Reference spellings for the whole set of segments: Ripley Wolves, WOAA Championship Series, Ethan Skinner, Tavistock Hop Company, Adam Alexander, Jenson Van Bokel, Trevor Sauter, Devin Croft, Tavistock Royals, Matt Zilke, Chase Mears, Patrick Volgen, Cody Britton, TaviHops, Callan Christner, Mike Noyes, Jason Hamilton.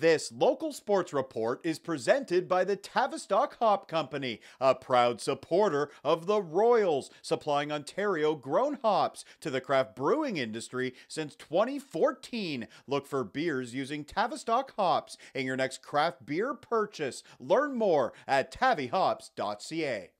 This local sports report is presented by the Tavistock Hop Company, a proud supporter of the Royals, supplying Ontario-grown hops to the craft brewing industry since 2014. Look for beers using Tavistock hops in your next craft beer purchase. Learn more at tavihops.ca.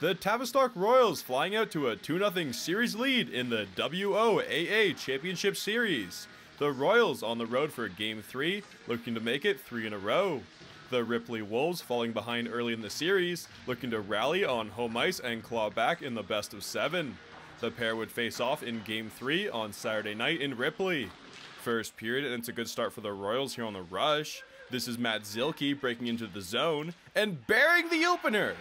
The Tavistock Royals flying out to a 2-0 series lead in the WOAA Championship Series. The Royals on the road for Game 3, looking to make it 3 in a row. The Ripley Wolves falling behind early in the series, looking to rally on home ice and claw back in the best of 7. The pair would face off in Game 3 on Saturday night in Ripley. First period, and it's a good start for the Royals here on the rush. This is Matt Zilke breaking into the zone and burying the opener!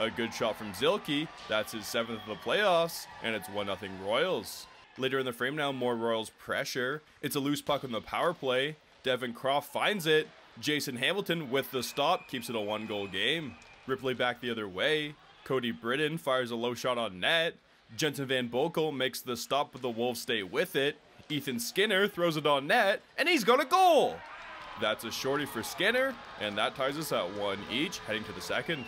A good shot from Zilke, that's his 7th of the playoffs, and it's 1-0 Royals. Later in the frame now, more Royals pressure. It's a loose puck on the power play. Devin Croft finds it. Jason Hamilton with the stop keeps it a 1-goal game. Ripley back the other way. Cody Britton fires a low shot on net. Jenson Van Bokel makes the stop, but the Wolves stay with it. Ethan Skinner throws it on net, and he's got a goal! That's a shorty for Skinner, and that ties us at 1 each, heading to the second.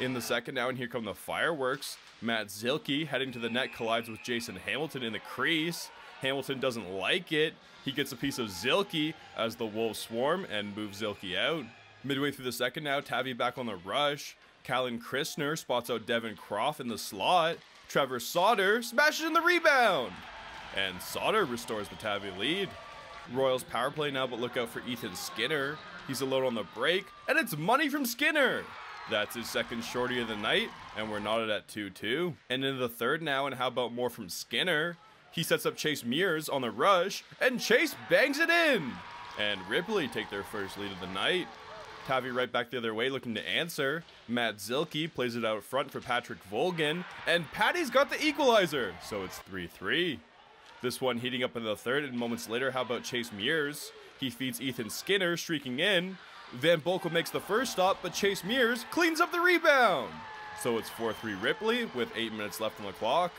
In the second now, and here come the fireworks. Matt Zilke heading to the net collides with Jason Hamilton in the crease. Hamilton doesn't like it. He gets a piece of Zilke as the Wolves swarm and move Zilke out. Midway through the second now, Tavi back on the rush. Callan Christner spots out Devin Croft in the slot. Trevor Sauter smashes in the rebound. And Sauter restores the Tavi lead. Royals power play now, but look out for Ethan Skinner. He's alone on the break, and it's money from Skinner. That's his second shorty of the night, and we're knotted at 2-2. And in the third now, and how about more from Skinner? He sets up Chase Mears on the rush, and Chase bangs it in! And Ripley take their first lead of the night. Tavi right back the other way looking to answer. Matt Zilke plays it out front for Patrick Volgen, and Patty's got the equalizer, so it's 3-3. This one heating up in the third, and moments later, how about Chase Mears? He feeds Ethan Skinner, streaking in. Van Bokel makes the first stop, but Chase Mears cleans up the rebound. So it's 4-3 Ripley with 8 minutes left on the clock.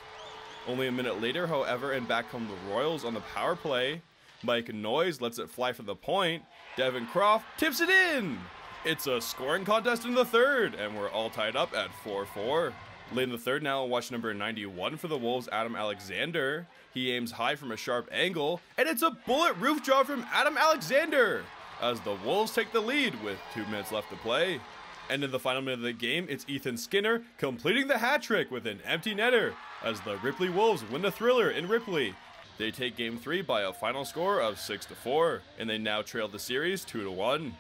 Only a minute later, however, and back come the Royals on the power play. Mike Noyes lets it fly for the point. Devin Croft tips it in. It's a scoring contest in the third, and we're all tied up at 4-4. Late in the third now, watch number 91 for the Wolves, Adam Alexander. He aims high from a sharp angle, and it's a bullet roof job from Adam Alexander, as the Wolves take the lead with 2 minutes left to play. And in the final minute of the game, it's Ethan Skinner completing the hat trick with an empty netter as the Ripley Wolves win the thriller in Ripley. They take Game 3 by a final score of 6-4, and they now trail the series 2-1.